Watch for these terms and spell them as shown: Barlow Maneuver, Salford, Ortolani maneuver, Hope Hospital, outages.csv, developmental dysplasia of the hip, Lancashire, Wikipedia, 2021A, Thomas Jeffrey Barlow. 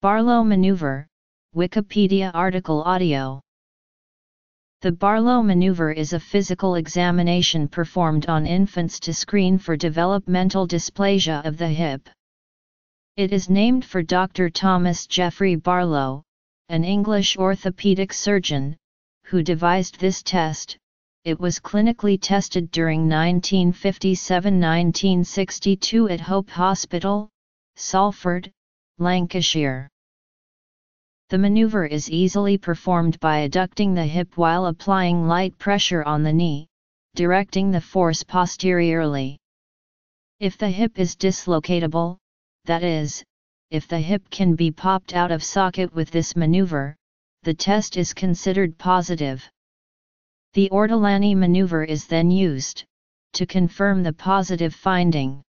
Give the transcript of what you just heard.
Barlow Maneuver, Wikipedia article audio. The Barlow Maneuver is a physical examination performed on infants to screen for developmental dysplasia of the hip. It is named for Dr. Thomas Jeffrey Barlow, an English orthopedic surgeon, who devised this test. It was clinically tested during 1957–1962 at Hope Hospital, Salford, Lancashire. The maneuver is easily performed by adducting the hip while applying light pressure on the knee, directing the force posteriorly. If the hip is dislocatable, that is, if the hip can be popped out of socket with this maneuver, the test is considered positive. The Ortolani maneuver is then used to confirm the positive finding.